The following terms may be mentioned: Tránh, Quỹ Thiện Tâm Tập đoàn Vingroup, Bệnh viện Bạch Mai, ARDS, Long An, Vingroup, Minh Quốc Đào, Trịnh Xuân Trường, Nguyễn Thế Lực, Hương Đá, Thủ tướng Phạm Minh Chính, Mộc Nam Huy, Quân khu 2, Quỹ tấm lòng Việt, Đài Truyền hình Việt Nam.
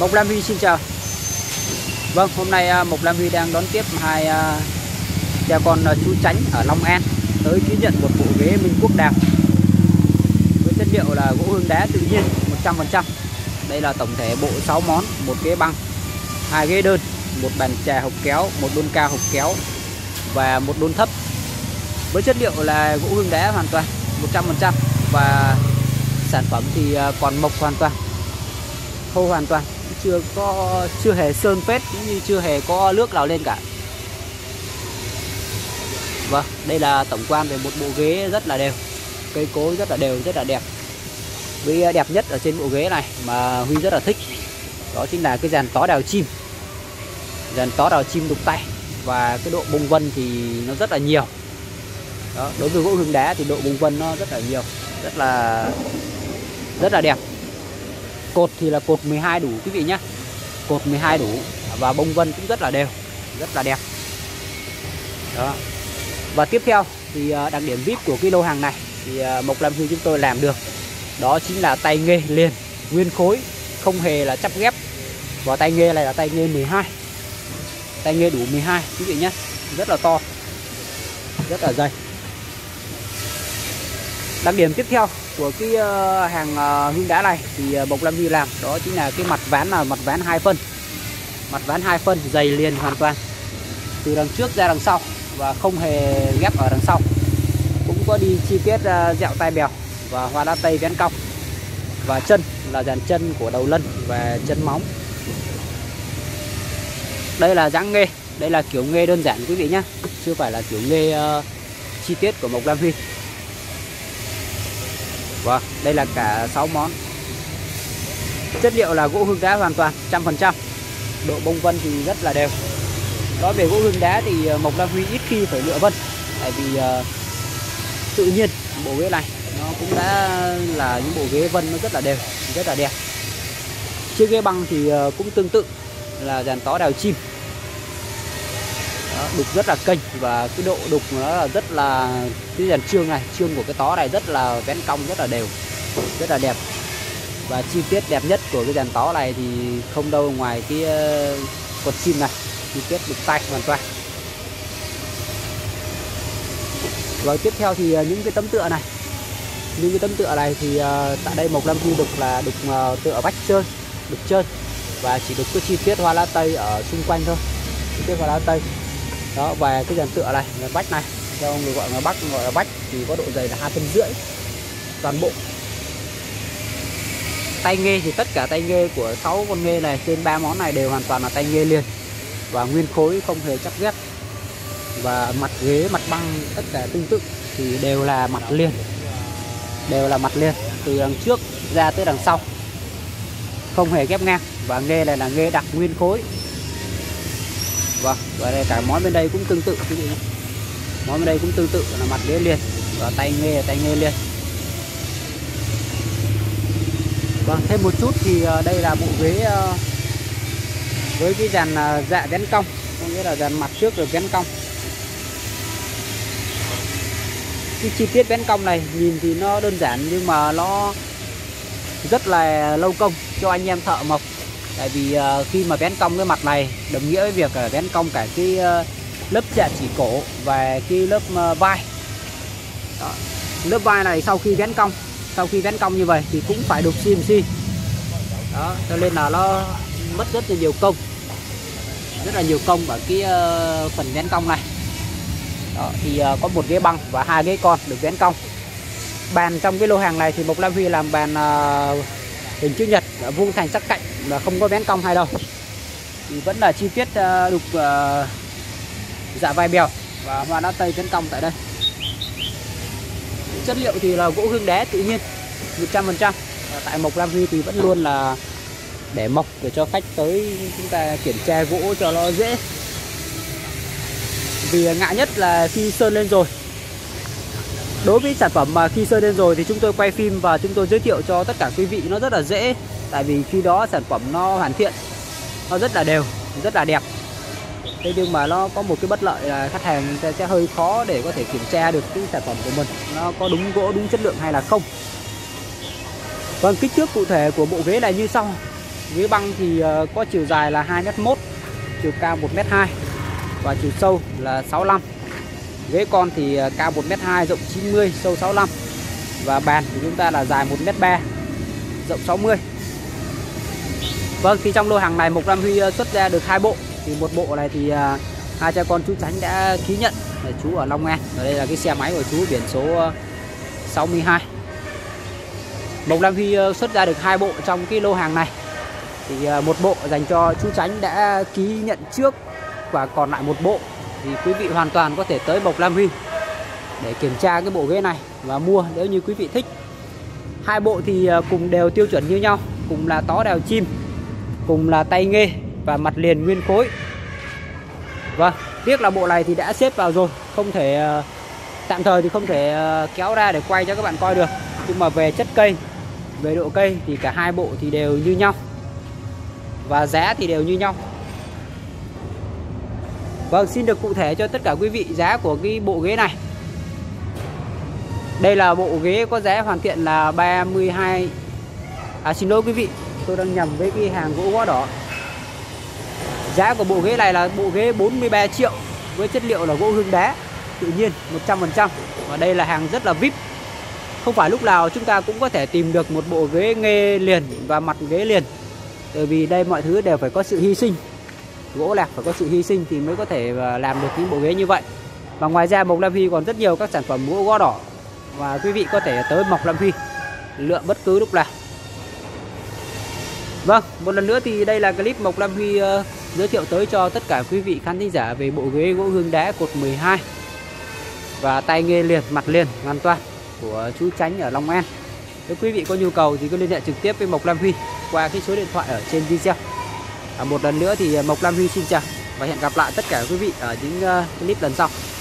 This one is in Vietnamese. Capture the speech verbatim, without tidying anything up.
Mộc Nam Huy xin chào. Vâng, hôm nay Mộc Nam Huy đang đón tiếp hai cha con chú Tránh ở Long An tới ký nhận một bộ ghế Minh Quốc Đào với chất liệu là gỗ hương đá tự nhiên một trăm phần trăm. Đây là tổng thể bộ sáu món, một ghế băng, hai ghế đơn, một bàn trà hộc kéo, một đôn cao hộc kéo và một đôn thấp, với chất liệu là gỗ hương đá hoàn toàn một trăm phần trăm và sản phẩm thì còn mộc hoàn toàn, khô hoàn toàn, chưa có chưa hề sơn phết cũng như chưa hề có nước nào lên cả. Vâng, đây là tổng quan về một bộ ghế rất là đều, cây cối rất là đều, rất là đẹp. Với đẹp nhất ở trên bộ ghế này mà Huy rất là thích đó chính là cái dàn tó đào chim, dàn tó đào chim đục tay, và cái độ bông vân thì nó rất là nhiều. Đó, đối với gỗ hương đá thì độ bông vân nó rất là nhiều, rất là rất là đẹp. Cột thì là cột mười hai đủ quý vị nhé, cột mười hai đủ và bông vân cũng rất là đều, rất là đẹp. Đó. Và tiếp theo thì đặc điểm vê i pê của cái lô hàng này thì Mộc Nam Huy chúng tôi làm được đó chính là tay nghề liền nguyên khối, không hề là chắp ghép, và tay nghề này là tay nghề mười hai, tay nghề đủ mười hai quý vị nhé, rất là to, rất là dày. Đặc điểm tiếp theo của cái hàng hương đá này thì Mộc Nam Huy làm đó chính là cái mặt ván là mặt ván hai phân, mặt ván hai phân dày liền hoàn toàn từ đằng trước ra đằng sau và không hề ghép ở đằng sau, cũng có đi chi tiết dẹo tai bèo và hoa đá tây vén cong, và chân là dàn chân của đầu lân và chân móng. Đây là dáng nghề, đây là kiểu nghề đơn giản quý vị nhé, chưa phải là kiểu nghề uh, chi tiết của Mộc Nam Huy. Và đây là cả sáu món, chất liệu là gỗ hương đá hoàn toàn một trăm phần trăm, độ bông vân thì rất là đều. Nói về gỗ hương đá thì Mộc Nam Huy ít khi phải lựa vân, tại vì uh, tự nhiên bộ ghế này nó cũng đã là những bộ ghế vân nó rất là đều, rất là đẹp. Chiếc ghế băng thì uh, cũng tương tự là dàn tó đào chim. Đó, đục rất là kênh và cái độ đục nó là rất là, cái dàn chương này, chương của cái tó này rất là vén cong, rất là đều, rất là đẹp. Và chi tiết đẹp nhất của cái dàn tó này thì không đâu ngoài cái uh, con chim này, chi tiết đục tay hoàn toàn. Rồi tiếp theo thì những cái tấm tựa này, những cái tấm tựa này thì uh, tại đây Mộc Nam Huy đục là đục uh, tựa vách trơn, đục trơn và chỉ đục cái chi tiết hoa lá tây ở xung quanh thôi, chi tiết hoa lá tây. Đó, và cái dàn tựa này, cái vách này, theo ông người gọi là bắc gọi là vách thì có độ dày là hai phân rưỡi toàn bộ. Tay nghề thì tất cả tay nghề của sáu con nghề này trên ba món này đều hoàn toàn là tay nghề liền và nguyên khối, không hề chắp ghép, và mặt ghế, mặt băng tất cả tương tự thì đều là mặt liền, đều là mặt liền từ đằng trước ra tới đằng sau, không hề ghép ngang, và nghề này là nghề đặc nguyên khối. Vâng, và đây cả món bên đây cũng tương tự quý vị nhé. Món bên đây cũng tương tự là mặt ghế liền và tay nghề tay nghề liền. Vâng, thêm một chút thì đây là bộ ghế với cái dàn dạ vén cong, có nghĩa là dàn mặt trước được vén cong. Cái chi tiết vén cong này nhìn thì nó đơn giản nhưng mà nó rất là lâu công cho anh em thợ mộc. Tại vì khi mà vén cong cái mặt này đồng nghĩa với việc vén cong cả cái lớp chạ chỉ cổ và cái lớp vai. Đó. Lớp vai này sau khi vén cong, sau khi vén cong như vậy thì cũng phải đục xê em xê. Đó, cho nên là nó mất rất là nhiều công, rất là nhiều công ở cái phần vén cong này. Đó, thì có một ghế băng và hai ghế con được vén cong. Bàn trong cái lô hàng này thì Mộc Nam Huy làm bàn hình chữ nhật vuông thành sắc cạnh, là không có vén cong hay đâu, thì vẫn là chi tiết đục dạ vai bèo và hoa đá tây vén cong tại đây. Chất liệu thì là gỗ hương đá tự nhiên một trăm phần trăm. Tại Mộc Nam Huy thì vẫn luôn là để mộc để cho khách tới chúng ta kiểm tra gỗ cho nó dễ, vì ngại nhất là khi sơn lên rồi. Đối với sản phẩm mà khi sơn lên rồi thì chúng tôi quay phim và chúng tôi giới thiệu cho tất cả quý vị nó rất là dễ. Tại vì khi đó sản phẩm nó hoàn thiện, nó rất là đều, rất là đẹp. Thế nhưng mà nó có một cái bất lợi là khách hàng sẽ hơi khó để có thể kiểm tra được cái sản phẩm của mình, nó có đúng gỗ, đúng chất lượng hay là không. Vâng, kích thước cụ thể của bộ ghế này như sau. Ghế băng thì có chiều dài là hai mét một, chiều cao một mét hai và chiều sâu là sáu mươi lăm. Ghế con thì cao một mét hai, rộng chín mươi, sâu sáu mươi lăm. Và bàn của chúng ta là dài một mét ba, rộng sáu mươi. Vâng, thì trong lô hàng này Mộc Nam Huy xuất ra được hai bộ. Thì một bộ này thì hai cha con chú Tránh đã ký nhận, là chú ở Long An. Và đây là cái xe máy của chú, biển số sáu mươi hai. Mộc Nam Huy xuất ra được hai bộ trong cái lô hàng này. Thì một bộ dành cho chú Tránh đã ký nhận trước và còn lại một bộ thì quý vị hoàn toàn có thể tới Mộc Nam Huy để kiểm tra cái bộ ghế này và mua nếu như quý vị thích. Hai bộ thì cùng đều tiêu chuẩn như nhau, cùng là tó đèo chim, cùng là tay nghê và mặt liền nguyên khối. Vâng, tiếc là bộ này thì đã xếp vào rồi, không thể, tạm thời thì không thể kéo ra để quay cho các bạn coi được. Nhưng mà về chất cây, về độ cây thì cả hai bộ thì đều như nhau và giá thì đều như nhau. Vâng, xin được cụ thể cho tất cả quý vị giá của cái bộ ghế này. Đây là bộ ghế có giá hoàn thiện là ba mươi hai. À, xin lỗi quý vị, tôi đang nhầm với cái hàng gỗ gõ đỏ. Giá của bộ ghế này là bộ ghế bốn mươi ba triệu với chất liệu là gỗ hương đá tự nhiên một trăm phần trăm. Và đây là hàng rất là vi ai pi. Không phải lúc nào chúng ta cũng có thể tìm được một bộ ghế nghê liền và mặt ghế liền. Bởi vì đây mọi thứ đều phải có sự hy sinh, gỗ lạc phải có sự hy sinh thì mới có thể làm được những bộ ghế như vậy. Và ngoài ra Mộc Nam Huy còn rất nhiều các sản phẩm gỗ gõ đỏ và quý vị có thể tới Mộc Nam Huy lựa bất cứ lúc nào. Vâng, một lần nữa thì đây là clip Mộc Nam Huy uh, giới thiệu tới cho tất cả quý vị khán thính giả về bộ ghế gỗ hương đá cột mười hai và tay nghề liền, mặt liền hoàn toàn của chú Tránh ở Long An. Nếu quý vị có nhu cầu thì cứ liên hệ trực tiếp với Mộc Nam Huy qua cái số điện thoại ở trên video. À, một lần nữa thì Mộc Nam Huy xin chào và hẹn gặp lại tất cả quý vị ở những uh, clip lần sau.